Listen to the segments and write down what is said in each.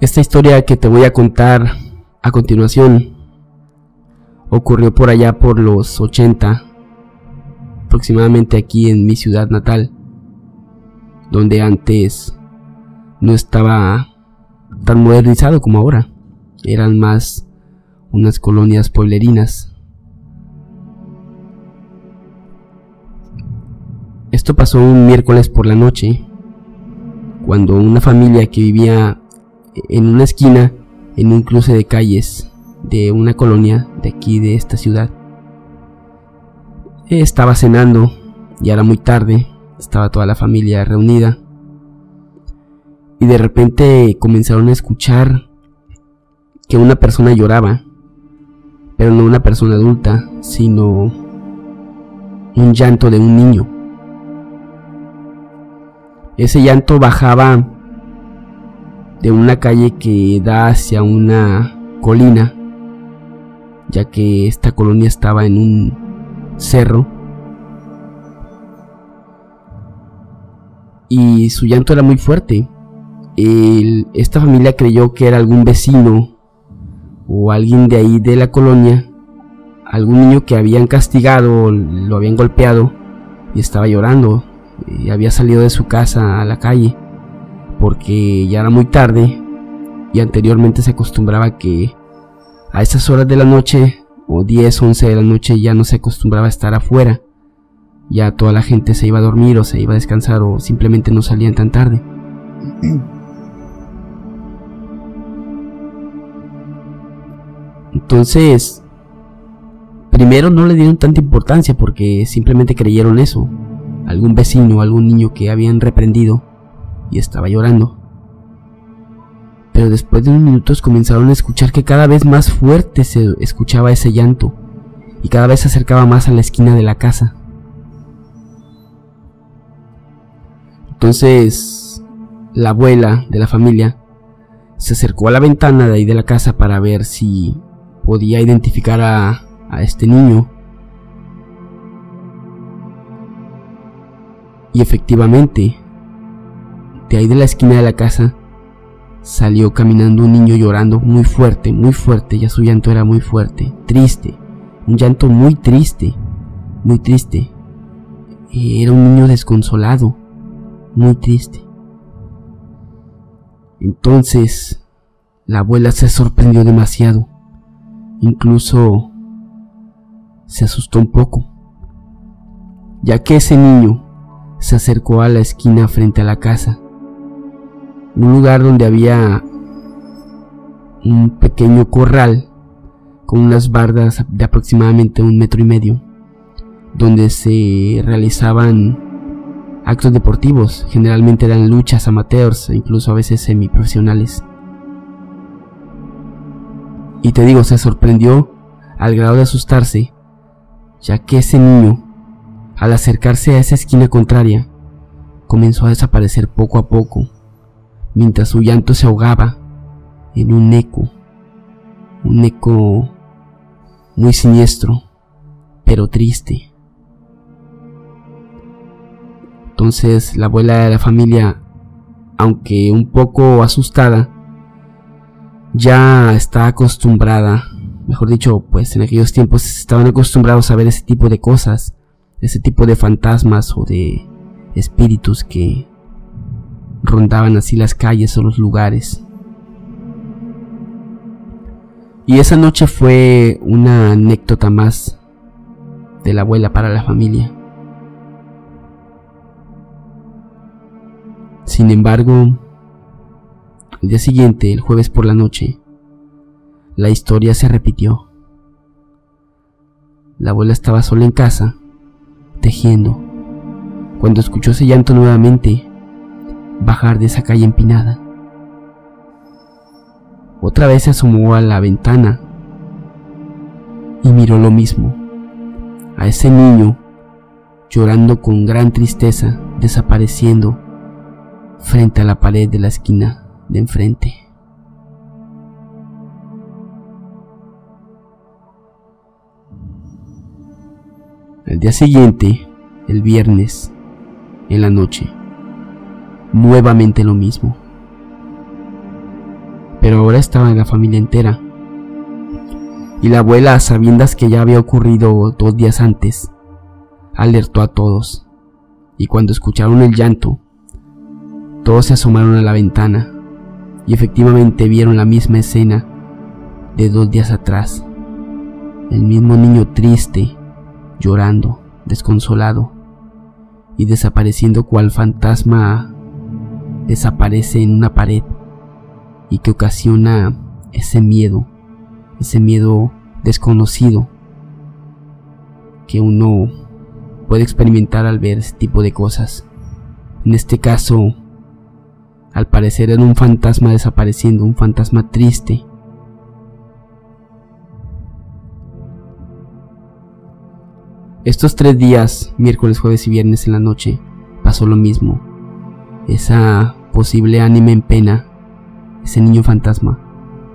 Esta historia que te voy a contar a continuación ocurrió por allá por los 80, aproximadamente aquí en mi ciudad natal, donde antes no estaba tan modernizado como ahora. Eran más unas colonias pueblerinas. Esto pasó un miércoles por la noche, cuando una familia que vivía en una esquina, en un cruce de calles de una colonia de aquí de esta ciudad, estaba cenando. Ya era muy tarde, estaba toda la familia reunida, y de repente comenzaron a escuchar que una persona lloraba, pero no una persona adulta, sino un llanto de un niño. Ese llanto bajaba de una calle que da hacia una colina, ya que esta colonia estaba en un cerro, y su llanto era muy fuerte. Esta familia creyó que era algún vecino o alguien de ahí de la colonia, algún niño que habían castigado, lo habían golpeado y estaba llorando. Había salido de su casa a la calle porque ya era muy tarde, y anteriormente se acostumbraba que a esas horas de la noche, o 10, 11 de la noche, ya no se acostumbraba a estar afuera. Ya toda la gente se iba a dormir o se iba a descansar, o simplemente no salían tan tarde. Entonces, primero no le dieron tanta importancia porque simplemente creyeron eso, algún vecino, algún niño que habían reprendido y estaba llorando. Pero después de unos minutos comenzaron a escuchar que cada vez más fuerte se escuchaba ese llanto, y cada vez se acercaba más a la esquina de la casa. Entonces la abuela de la familia se acercó a la ventana de ahí de la casa para ver si podía identificar a este niño. Y efectivamente, de ahí de la esquina de la casa salió caminando un niño llorando muy fuerte, muy fuerte. Ya su llanto era muy fuerte, triste, un llanto muy triste, muy triste. Era un niño desconsolado, muy triste. Entonces la abuela se sorprendió demasiado, incluso se asustó un poco, ya que ese niño se acercó a la esquina frente a la casa, un lugar donde había un pequeño corral con unas bardas de aproximadamente 1,5 metros, donde se realizaban actos deportivos. Generalmente eran luchas amateurs, incluso a veces semiprofesionales. Y te digo, se sorprendió al grado de asustarse, ya que ese niño, al acercarse a esa esquina contraria, comenzó a desaparecer poco a poco, mientras su llanto se ahogaba en un eco muy siniestro, pero triste. Entonces la abuela de la familia, aunque un poco asustada, ya está acostumbrada, mejor dicho, pues en aquellos tiempos estaban acostumbrados a ver ese tipo de cosas, ese tipo de fantasmas o de espíritus que rondaban así las calles o los lugares. Y esa noche fue una anécdota más de la abuela para la familia. Sin embargo, al día siguiente, el jueves por la noche, la historia se repitió. La abuela estaba sola en casa tejiendo cuando escuchó ese llanto nuevamente bajar de esa calle empinada. Otra vez se asomó a la ventana y miró lo mismo, a ese niño llorando con gran tristeza, desapareciendo frente a la pared de la esquina de enfrente. Al día siguiente, el viernes, en la noche, nuevamente lo mismo. pero ahora estaba en la familia entera. Y la abuela, a sabiendas que ya había ocurrido 2 días antes, alertó a todos, y cuando escucharon el llanto, todos se asomaron a la ventana, y efectivamente vieron la misma escena de 2 días atrás, el mismo niño triste, llorando, desconsolado, y desapareciendo cual fantasma desaparece en una pared, y que ocasiona ese miedo desconocido que uno puede experimentar al ver ese tipo de cosas. En este caso, al parecer era un fantasma desapareciendo, un fantasma triste. Estos 3 días, miércoles, jueves y viernes en la noche, pasó lo mismo. Esa posible ánima en pena, ese niño fantasma,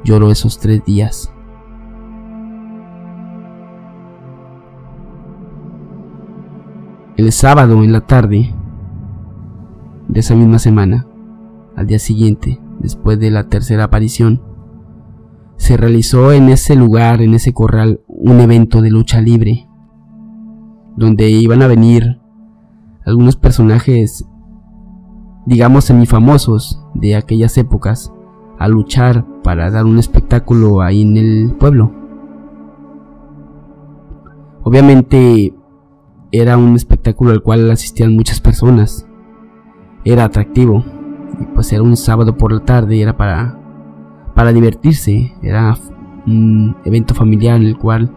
lloró esos 3 días. El sábado en la tarde de esa misma semana, al día siguiente, después de la tercera aparición, se realizó en ese lugar, en ese corral, un evento de lucha libre, donde iban a venir algunos personajes, digamos, semifamosos de aquellas épocas, a luchar para dar un espectáculo ahí en el pueblo. Obviamente era un espectáculo al cual asistían muchas personas, era atractivo, y pues era un sábado por la tarde, era para divertirse, era un evento familiar en el cual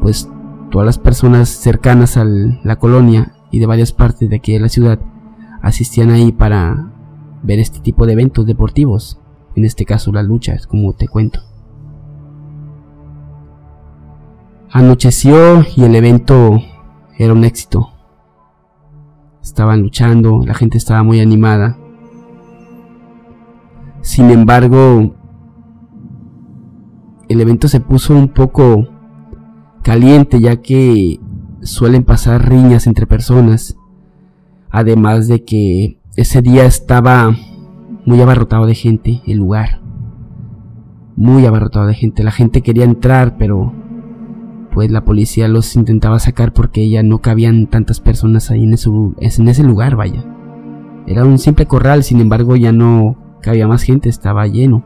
pues todas las personas cercanas a la colonia y de varias partes de aquí de la ciudad asistían ahí para ver este tipo de eventos deportivos, en este caso la lucha, es como te cuento. Anocheció y el evento era un éxito. Estaban luchando, la gente estaba muy animada. Sin embargo, el evento se puso un poco caliente, ya que suelen pasar riñas entre personas, además de que ese día estaba muy abarrotado de gente el lugar, muy abarrotado de gente. La gente quería entrar, pero pues la policía los intentaba sacar porque ya no cabían tantas personas ahí en ese lugar, vaya. Era un simple corral, sin embargo ya no cabía más gente, estaba lleno.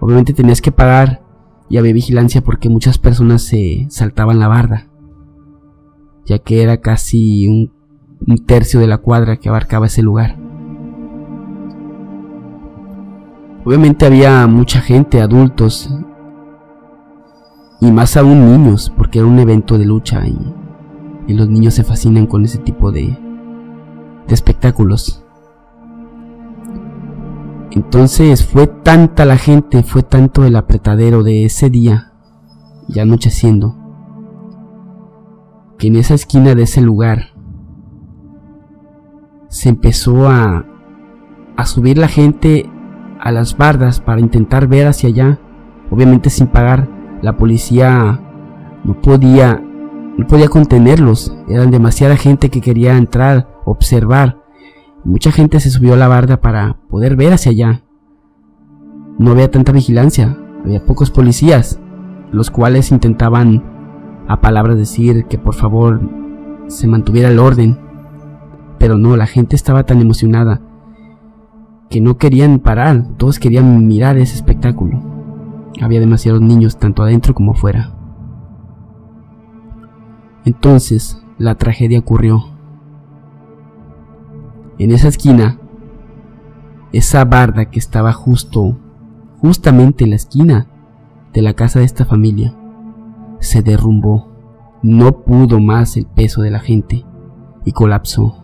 Obviamente tenías que pagar y había vigilancia porque muchas personas se saltaban la barda, ya que era casi un tercio de la cuadra que abarcaba ese lugar. Obviamente había mucha gente, adultos, y más aún niños, porque era un evento de lucha y los niños se fascinan con ese tipo de espectáculos. Entonces fue tanta la gente, fue tanto el apretadero de ese día, ya anocheciendo, que en esa esquina de ese lugar se empezó a subir la gente a las bardas para intentar ver hacia allá, obviamente sin pagar. La policía no podía contenerlos, eran demasiada gente que quería entrar, observar. Mucha gente se subió a la barda para poder ver hacia allá. No había tanta vigilancia, había pocos policías, los cuales intentaban a palabras decir que por favor se mantuviera el orden. Pero no, la gente estaba tan emocionada que no querían parar, todos querían mirar ese espectáculo. Había demasiados niños tanto adentro como afuera. Entonces la tragedia ocurrió. En esa esquina, esa barda que estaba justamente en la esquina de la casa de esta familia, se derrumbó. No pudo más el peso de la gente y colapsó.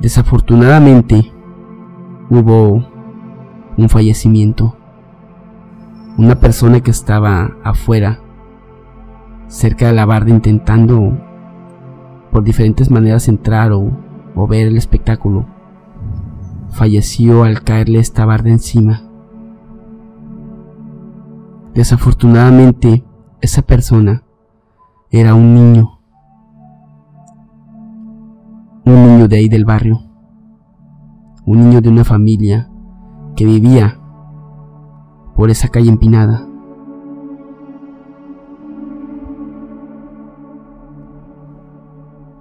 Desafortunadamente hubo un fallecimiento. Una persona que estaba afuera, cerca de la barda, intentando por diferentes maneras entrar o ver el espectáculo, falleció al caerle esta barda encima. Desafortunadamente, esa persona era un niño de ahí del barrio, un niño de una familia que vivía por esa calle empinada.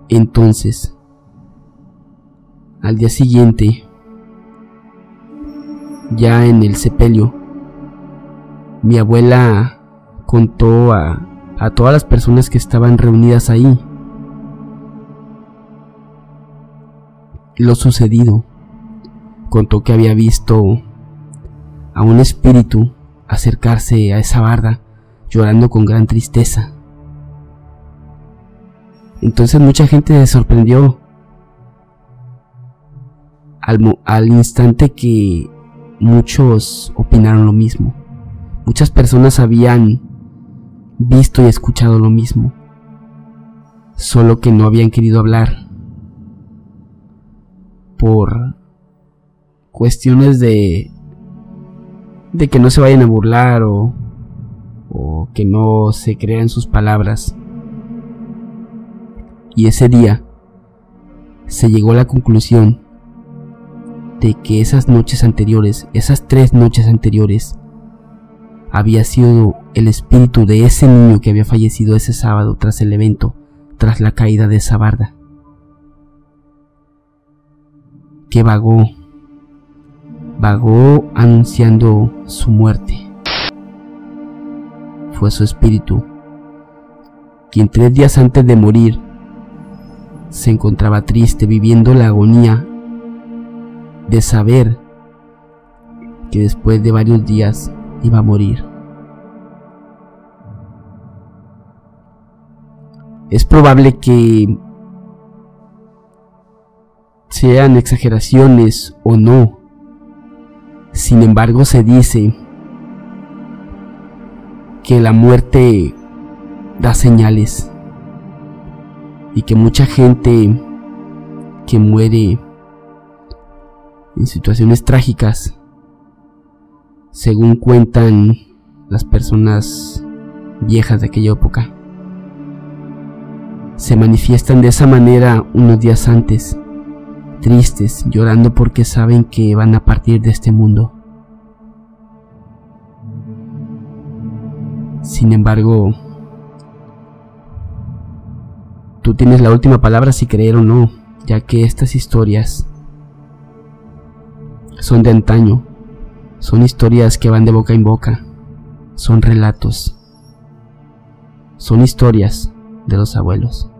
Entonces, al día siguiente, ya en el sepelio, mi abuela contó a todas las personas que estaban reunidas ahí lo sucedido. Contó que había visto a un espíritu acercarse a esa barda llorando con gran tristeza. Entonces mucha gente se sorprendió al instante que muchos opinaron lo mismo. Muchas personas habían visto y escuchado lo mismo, solo que no habían querido hablar por cuestiones de que no se vayan a burlar o que no se crean sus palabras. Y ese día se llegó a la conclusión de que esas noches anteriores, esas 3 noches anteriores, había sido el espíritu de ese niño que había fallecido ese sábado tras el evento, tras la caída de esa barda, que vagó anunciando su muerte. Fue su espíritu quien 3 días antes de morir se encontraba triste, viviendo la agonía de saber que después de varios días iba a morir. Es probable que sean exageraciones o no, sin embargo se dice que la muerte da señales y que mucha gente que muere en situaciones trágicas, según cuentan las personas viejas de aquella época, se manifiestan de esa manera unos días antes, tristes, llorando porque saben que van a partir de este mundo. Sin embargo, tú tienes la última palabra si creer o no, ya que estas historias son de antaño, son historias que van de boca en boca, son relatos, son historias de los abuelos.